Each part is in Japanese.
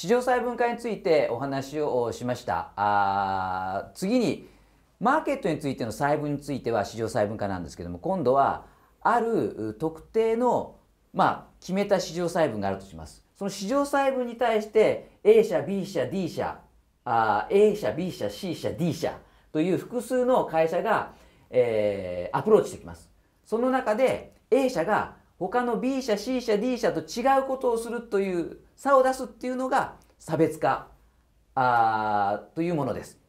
市場細分化についてお話をしました。次にマーケットについての細分については市場細分化なんですけども、今度はある特定の決めた市場細分があるとします。その市場細分に対して A 社 B 社 D 社 A 社 B 社 C 社 D 社という複数の会社が、アプローチしてきます。その中で A 社が他の B 社 C 社 D 社と違うことをするという差を出すっていうのが差別化というものです。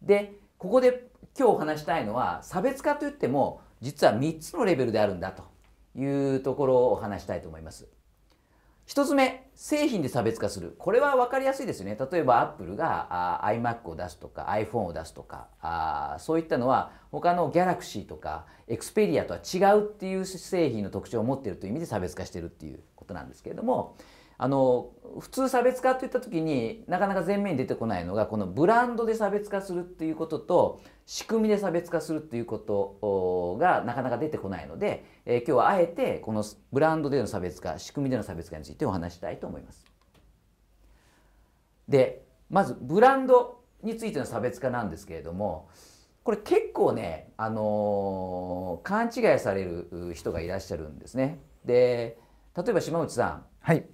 でここで今日お話したいのは、差別化といっても実は3つのレベルであるんだというところをお話したいと思います。1つ目、製品で差別化する。これは分かりやすいですね。例えばアップルがiMac を出すとか iPhone を出すとか、そういったのは他の Galaxy とか Xperia とは違うっていう製品の特徴を持っているという意味で差別化しているっていうことなんですけれども、普通差別化といった時になかなか前面に出てこないのが、このブランドで差別化するっていうことと仕組みで差別化するっていうことがなかなか出てこないので、今日はあえてこのブランドでの差別化、仕組みでの差別化についてお話したいと思います。でまずブランドについての差別化なんですけれども、これ結構ね、勘違いされる人がいらっしゃるんですね。で例えば島内さん、はい、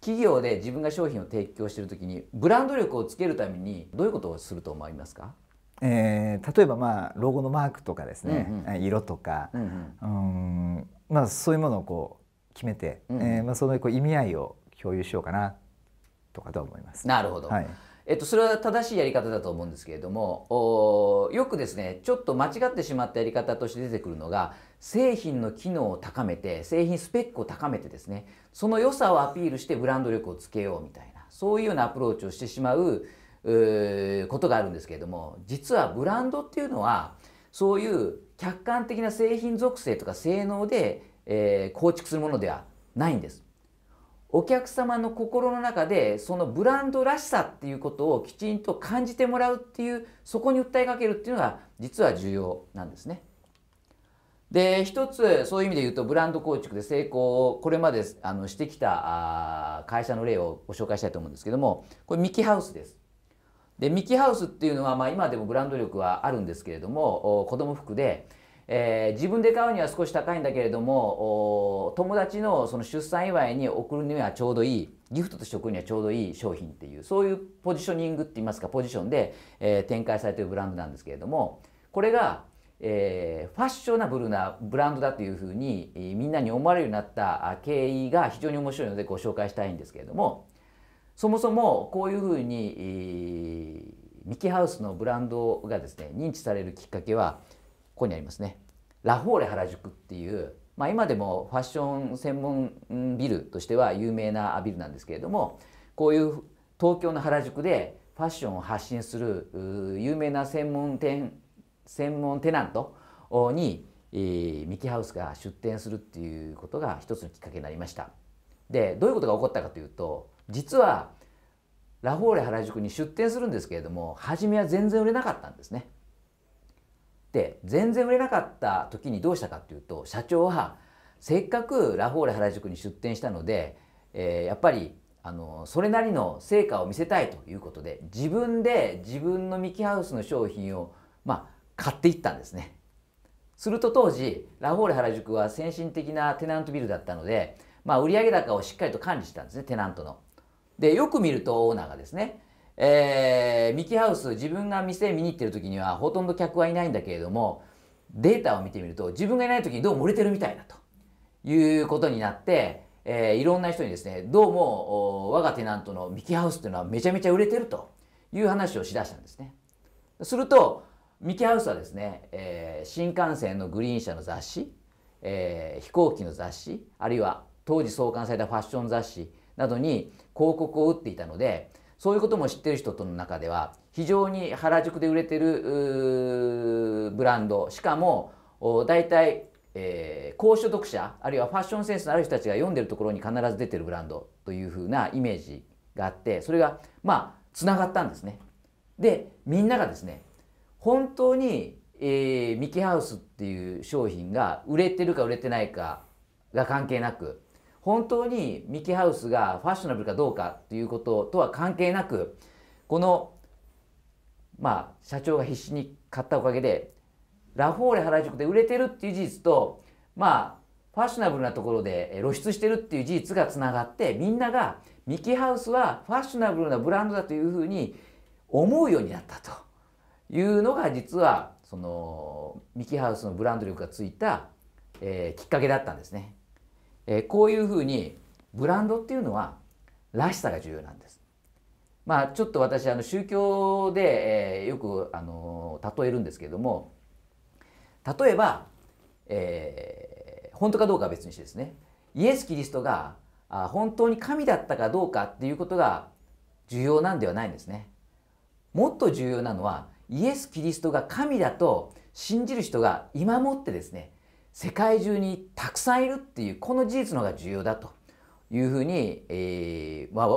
企業で自分が商品を提供しているときにブランド力をつけるためにどういうことをすると思いますか？例えばロゴのマークとかですね、色とか、そういうものをこう決めて、その意味合いを共有しようかなとかと思います。なるほど。はい、それは正しいやり方だと思うんですけれども、よくですねちょっと間違ってしまったやり方として出てくるのが、製品の機能を高めて、製品スペックを高めてですね、その良さをアピールしてブランド力をつけようみたいな、そういうようなアプローチをしてしまうことがあるんですけれども、実はブランドっていうのはそういう客観的な製品属性とか性能で、構築するものではないんです。お客様の心の中でそのブランドらしさっていうことをきちんと感じてもらうっていう、そこに訴えかけるっていうのが実は重要なんですね。で一つそういう意味で言うと、ブランド構築で成功をこれまでしてきた会社の例をご紹介したいと思うんですけども、これミキハウスです。でミキハウスっていうのは今でもブランド力はあるんですけれども、子供服で自分で買うには少し高いんだけれども、友達のその出産祝いに贈るにはちょうどいい、ギフトとして贈るにはちょうどいい商品っていう、そういうポジショニングっていいますか、ポジションで、展開されているブランドなんですけれども、これが、ファッショナブルなブランドだというふうに、みんなに思われるようになった経緯が非常に面白いのでご紹介したいんですけれども、そもそもこういうふうに、ミキハウスのブランドがですね認知されるきっかけは、ここにありますね、ラフォーレ原宿っていう、今でもファッション専門ビルとしては有名なビルなんですけれども、こういう東京の原宿でファッションを発信する有名な専門テナントにミキハウスが出店するっていうことが一つのきっかけになりました。でどういうことが起こったかというと、実はラフォーレ原宿に出店するんですけれども、初めは全然売れなかったんですね。で全然売れなかった時にどうしたかというと、社長はせっかくラフォーレ原宿に出店したので、やっぱりそれなりの成果を見せたいということで、自分で自分のミキハウスの商品を、買っていったんですね。すると当時ラフォーレ原宿は先進的なテナントビルだったので、売上高をしっかりと管理してたんですね、テナントの。でよく見るとオーナーがですね、ミキハウス自分が店見に行ってる時にはほとんど客はいないんだけれども、データを見てみると自分がいない時にどうも売れてるみたいだということになって、いろんな人にですね、どうも我がテナントのミキハウスっていうのはめちゃめちゃ売れてるという話をしだしたんですね。するとミキハウスはですね、新幹線のグリーン車の雑誌、飛行機の雑誌、あるいは当時創刊されたファッション雑誌などに広告を打っていたので、そういうことも知ってる人の中では非常に原宿で売れてるブランド、しかも大体高所得者あるいはファッションセンスのある人たちが読んでるところに必ず出てるブランドというふうなイメージがあって、それがつながったんですね。でみんながですね、本当にミキハウスっていう商品が売れてるか売れてないかが関係なく、本当にミキハウスがファッショナブルかどうかということとは関係なく、このまあ社長が必死に買ったおかげでラフォーレ原宿で売れてるっていう事実と、まあファッショナブルなところで露出してるっていう事実がつながって、みんながミキハウスはファッショナブルなブランドだというふうに思うようになったというのが、実はそのミキハウスのブランド力がついた、きっかけだったんですね。こういうふうにブランドっていうのはらしさが重要なんです。まあちょっと私宗教で、よく例えるんですけれども、例えば、本当かどうかは別にしてですね、イエス・キリストが本当に神だったかどうかっていうことが重要なんではないんですね。もっと重要なのは、イエス・キリストが神だと信じる人が今もってですね、世界中にたくさんいるっていう、この事実の方が重要だというふうに、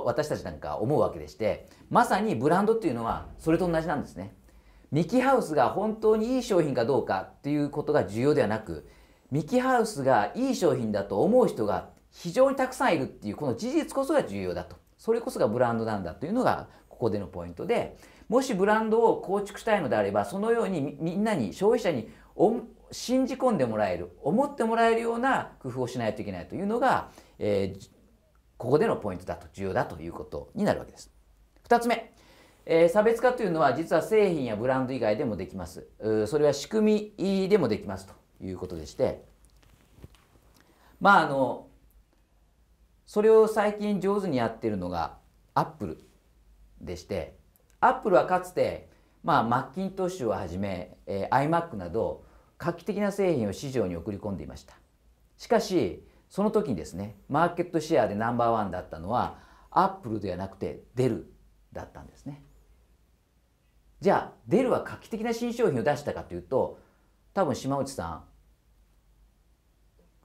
私たちなんか思うわけでして、まさにブランドっていうのはそれと同じなんですね。ミキハウスが本当にいい商品かどうかっていうことが重要ではなく、ミキハウスがいい商品だと思う人が非常にたくさんいるっていう、この事実こそが重要だと、それこそがブランドなんだというのがここでのポイントで、もしブランドを構築したいのであれば、そのようにみんなに、消費者に信じ込んでもらえる、思ってもらえるような工夫をしないといけないというのが、ここでのポイントだと、重要だということになるわけです。2つ目、差別化というのは実は製品やブランド以外でもできます。それは仕組みでもできますということでして、まあそれを最近上手にやっているのがアップルでして、アップルはかつて、マッキントッシュをはじめ iMac など画期的な製品を市場に送り込んでいました。しかしその時にですね、マーケットシェアでナンバーワンだったのはアップルではなくてデルだったんですね。じゃあデルは画期的な新商品を出したかというと、多分島内さ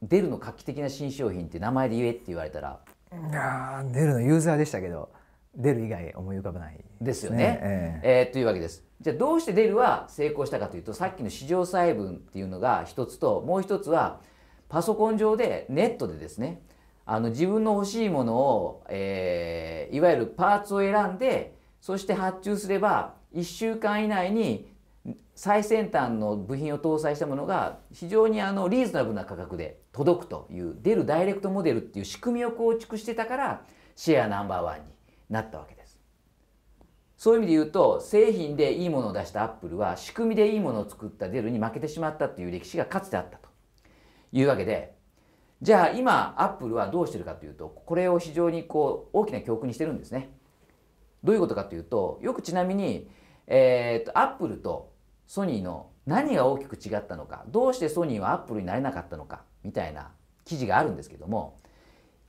ん、デルの画期的な新商品って名前で言えって言われたら、デルのユーザーでしたけど、デル以外思い浮かばないですよね。というわけです。じゃあどうしてデルは成功したかというと、さっきの市場細分っていうのが一つと、もう一つはパソコン上でネットでですね、自分の欲しいものを、いわゆるパーツを選んで、そして発注すれば1週間以内に最先端の部品を搭載したものが非常にリーズナブルな価格で届くという、デルダイレクトモデルっていう仕組みを構築してたからシェアナンバーワンになったわけです。そういう意味で言うと、製品でいいものを出したアップルは仕組みでいいものを作ったデルに負けてしまったという歴史がかつてあったというわけで、じゃあ今アップルはどうしてるかというと、これを非常に大きな教訓にしてるんですね。どういうことかというと、よくちなみに、アップルとソニーの何が大きく違ったのか、どうしてソニーはアップルになれなかったのかみたいな記事があるんですけども、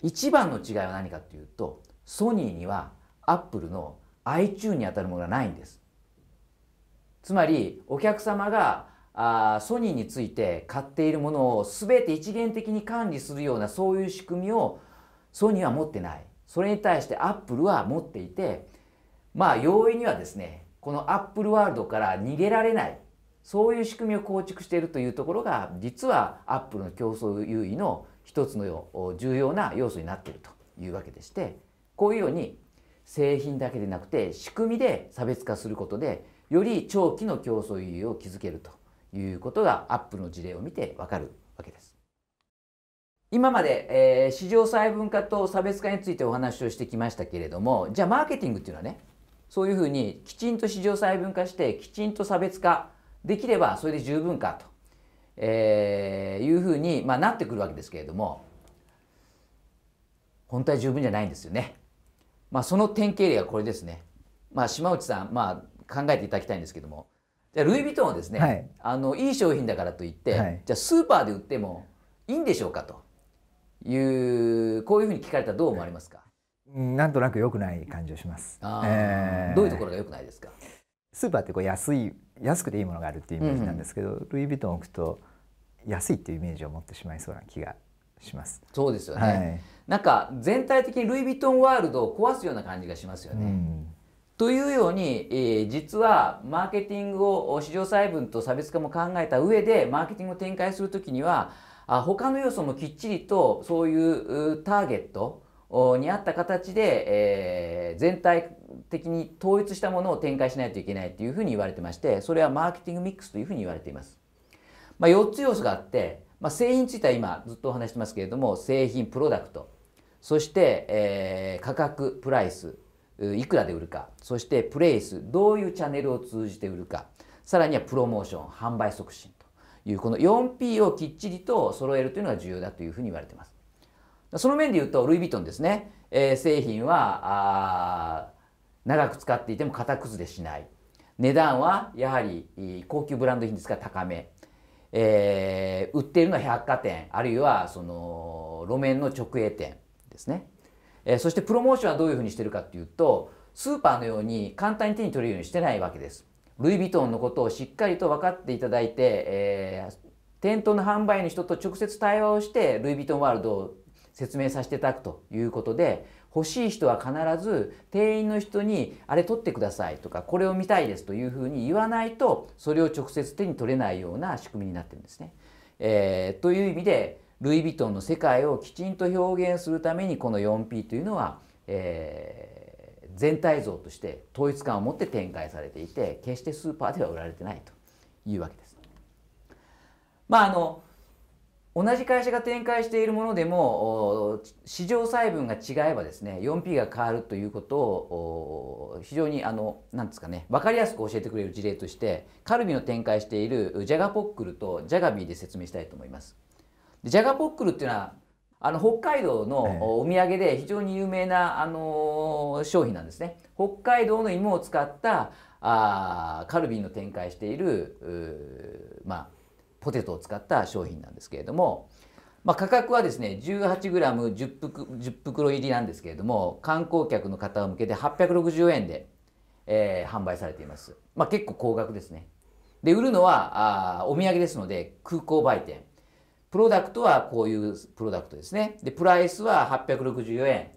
一番の違いは何かというと、ソニーにはアップルの iTunes にあたるものがないんです。つまりお客様がソニーについて買っているものを全て一元的に管理するような、そういう仕組みをソニーは持ってない。それに対してアップルは持っていて、容易にはですね、このアップルワールドから逃げられない、そういう仕組みを構築しているというところが、実はアップルの競争優位の一つの重要な要素になっているというわけでして、こういうように製品だけでなくて仕組みで差別化することで、より長期の競争優位を築けるということがアップルの事例を見てわかるわけです。今まで、市場細分化と差別化についてお話をしてきましたけれども、じゃあマーケティングっていうのはね、そういうふうにきちんと市場細分化して、きちんと差別化できればそれで十分かと、いうふうに、なってくるわけですけれども、本当は十分じゃないんですよね。その典型例がこれですね。島内さん、考えていただきたいんですけども、じゃあルイ・ヴィトンはですね、いい商品だからといって、じゃあスーパーで売ってもいいんでしょうかという、こういうふうに聞かれたらどう思われますか？なんとなく良くない感じをします。どういうところが良くないですか？スーパーって安くていいものがあるっていうイメージなんですけど、ルイ・ヴィトンを置くと安いっていうイメージを持ってしまいそうな気がします。そうですよね。なんか全体的にルイ・ヴィトンワールドを壊すような感じがしますよね。というように、実はマーケティングを市場細分と差別化も考えた上で、マーケティングを展開するときには他の要素もきっちりとそういうターゲットに合った形で全体的に統一したものを展開しないといけないというふうに言われてまして、それはマーケティングミックスというふうに言われています。4つ要素があって、製品については今ずっとお話してますけれども、製品、プロダクト、そして、価格、プライス、いくらで売るか、そしてプレイス、どういうチャンネルを通じて売るか、さらにはプロモーション、販売促進というこの 4P をきっちりと揃えるというのが重要だというふうに言われています。その面で言うとルイ・ヴィトンですね、製品は長く使っていても型崩れしない、値段はやはり高級ブランド品ですから高め、売っているのは百貨店あるいはその路面の直営店ですね。そしてプロモーションはどういうふうにしてるかっていうと、スーパーのように簡単に手に取れるようにしてないわけです。ルイ・ヴィトンのことをしっかりと分かっていただいて、店頭の販売の人と直接対話をしてルイ・ヴィトンワールドを説明させていただくということで、欲しい人は必ず店員の人にあれ取ってくださいとかこれを見たいですというふうに言わないと、それを直接手に取れないような仕組みになってるんですね。という意味でルイ・ヴィトンの世界をきちんと表現するためにこの 4P というのは、全体像として統一感を持って展開されていて、決してスーパーでは売られてないというわけです。同じ会社が展開しているものでも市場細分が違えばですね、 4P が変わるということを非常になんですかね、分かりやすく教えてくれる事例として、カルビの展開しているジャガポックルとジャガビーで説明したいと思います。ジャガポックルっていうのは北海道のお土産で非常に有名な商品なんですね。北海道の芋を使ったカルビーの展開しているポテトを使った商品なんですけれども、価格はですね 18g10 袋入りなんですけれども、観光客の方向けで860円で、販売されています。結構高額ですね。で、売るのはお土産ですので空港売店、プロダクトはこういうプロダクトですね。で、プライスは864円、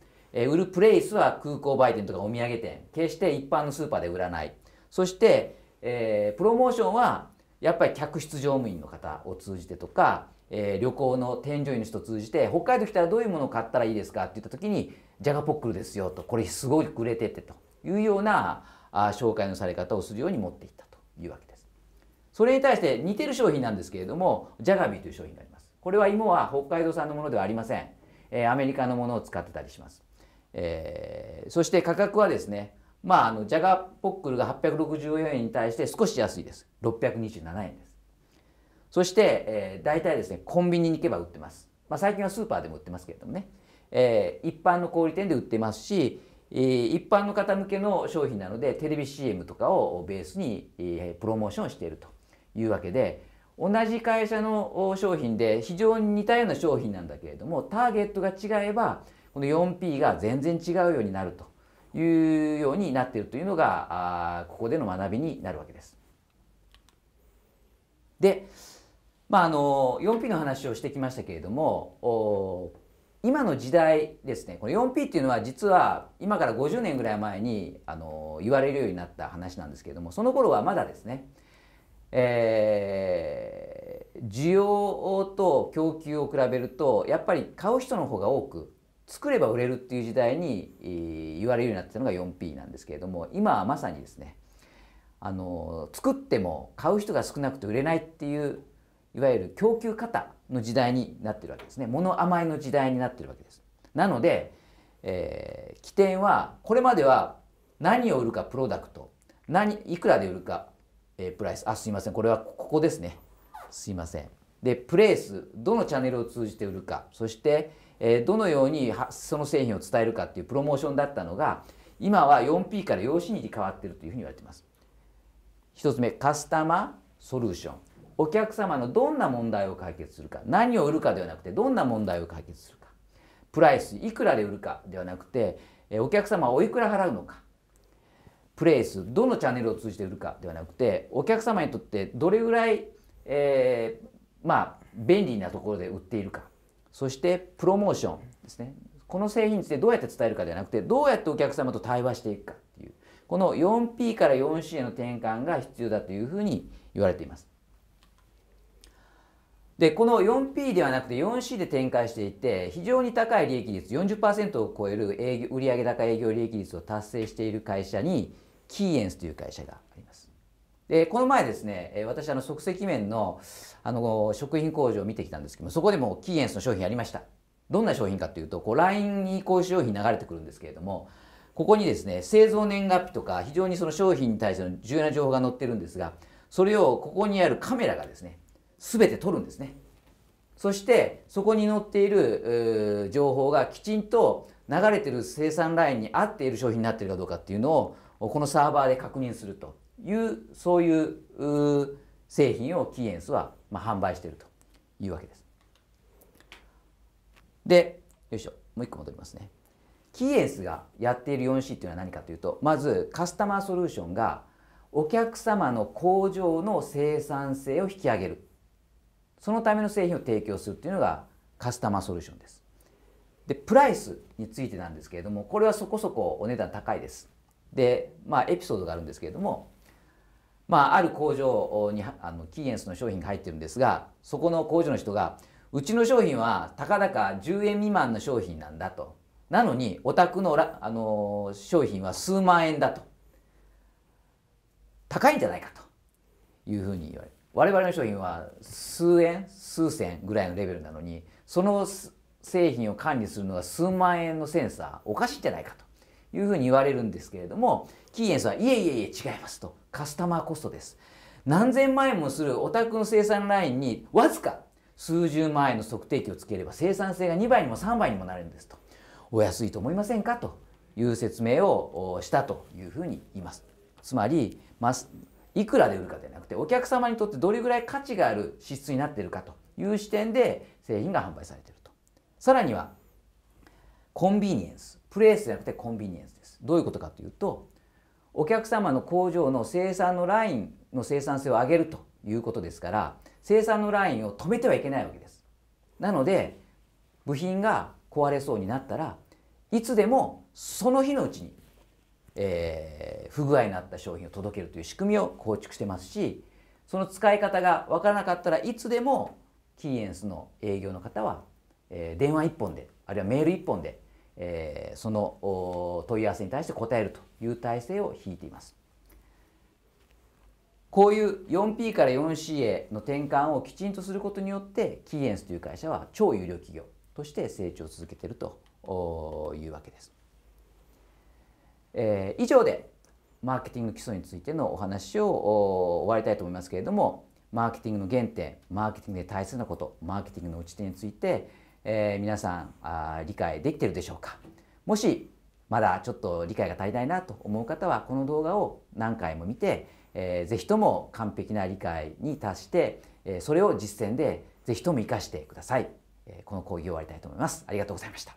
売るプレイスは空港売店とかお土産店、決して一般のスーパーで売らない。そして、プロモーションはやっぱり客室乗務員の方を通じてとか、旅行の添乗員の人を通じて、北海道来たらどういうものを買ったらいいですかって言った時に、ジャガポックルですよと、これすごい売れててというような紹介のされ方をするように持っていったというわけです。それに対して似てる商品なんですけれども、ジャガビーという商品があります。これは芋は北海道産のものではありません。アメリカのものを使ってたりします。そして価格はですね、ジャガポックルが864円に対して少し安いです。627円です。そして、大体ですね、コンビニに行けば売ってます。最近はスーパーでも売ってますけれどもね、一般の小売店で売ってますし、一般の方向けの商品なので、テレビ CM とかをベースに、プロモーションしているというわけで、同じ会社の商品で非常に似たような商品なんだけれども、ターゲットが違えばこの 4P が全然違うようになるというようになっているというのがここでの学びになるわけです。で、4P の話をしてきましたけれども、今の時代ですね、この 4P っていうのは実は今から50年ぐらい前に言われるようになった話なんですけれども、その頃はまだですね、需要と供給を比べるとやっぱり買う人の方が多く、作れば売れるっていう時代に言われるようになってたのが 4P なんですけれども、今はまさにですね、作っても買う人が少なくて売れないっていう、いわゆる供給型の時代になってるわけですね。物余りの時代になってるわけです。なので、起点はこれまでは何を売るかプロダクト、いくらで売るかプライス、すいません、これはここですね、すいません。で、プレイス、どのチャンネルを通じて売るか、そして、どのようにその製品を伝えるかっていうプロモーションだったのが、今は 4P から 4C に変わっているというふうに言われています。1つ目、カスタマーソリューション。お客様のどんな問題を解決するか、何を売るかではなくてどんな問題を解決するか。プライス、いくらで売るかではなくて、お客様はおいくら払うのか。プレイス、どのチャンネルを通じて売るかではなくて、お客様にとってどれぐらい、便利なところで売っているか。そしてプロモーションですね、この製品についてどうやって伝えるかではなくて、どうやってお客様と対話していくかっていう、この 4P から 4C への転換が必要だというふうに言われています。でこの 4P ではなくて 4C で展開していって非常に高い利益率 40% を超える売上高営業利益率を達成している会社にキーエンスという会社があります。でこの前ですね、私即席麺の食品工場を見てきたんですけども、そこでもキーエンスの商品ありました。どんな商品かというと、こう LINE にこういう商品流れてくるんですけれども、ここにですね製造年月日とか非常にその商品に対しての重要な情報が載ってるんですが、それをここにあるカメラがですね全て撮るんですね。そしてそこに載っている情報がきちんと流れている生産ラインに合っている商品になっているかどうかっていうのをこのサーバーで確認するという、そういう製品をキーエンスは販売しているというわけです。でよいしょ、もう一個戻りますね。キーエンスがやっている 4C っていうのは何かというと、まずカスタマーソリューションがお客様の工場の生産性を引き上げる、そのための製品を提供するというのがカスタマーソリューションです。で、プライスについてなんですけれども、これはそこそこお値段高いです。で、エピソードがあるんですけれども、ある工場にキーエンスの商品が入ってるんですが、そこの工場の人が、うちの商品はたかだか10円未満の商品なんだと。なのに、お宅の商品は数万円だと。高いんじゃないかというふうに言われる。我々の商品は数円、数千ぐらいのレベルなのに、その製品を管理するのが数万円のセンサー、おかしいんじゃないかというふうに言われるんですけれども、キーエンスは、いえいえいえ違いますと。カスタマーコストです。何千万円もするお宅の生産ラインに、わずか数十万円の測定器をつければ、生産性が2倍にも3倍にもなるんですと。お安いと思いませんかという説明をしたというふうに言います。つまり、いくらで売るかではなくて、お客様にとってどれぐらい価値がある支出になっているかという視点で製品が販売されていると。さらにはコンビニエンス、プレイスじゃなくてコンビニエンスです。どういうことかというと、お客様の工場の生産のラインの生産性を上げるということですから、生産のラインを止めてはいけないわけです。なので部品が壊れそうになったらいつでもその日のうちに不具合になった商品を届けるという仕組みを構築してますし、その使い方が分からなかったらいつでもキーエンスの営業の方は、電話1本で、あるいはメール1本で、その問い合わせに対して答えるという体制を敷いています。こういう 4P から 4C への転換をきちんとすることによって、キーエンスという会社は超優良企業として成長を続けているというわけです。以上でマーケティング基礎についてのお話を終わりたいと思いますけれども、マーケティングの原点、マーケティングで大切なこと、マーケティングの打ち手について、皆さん理解できているでしょうか。もしまだちょっと理解が足りないなと思う方は、この動画を何回も見て、ぜひとも完璧な理解に達して、それを実践でぜひとも活かしてください。この講義を終わりたいと思います。ありがとうございました。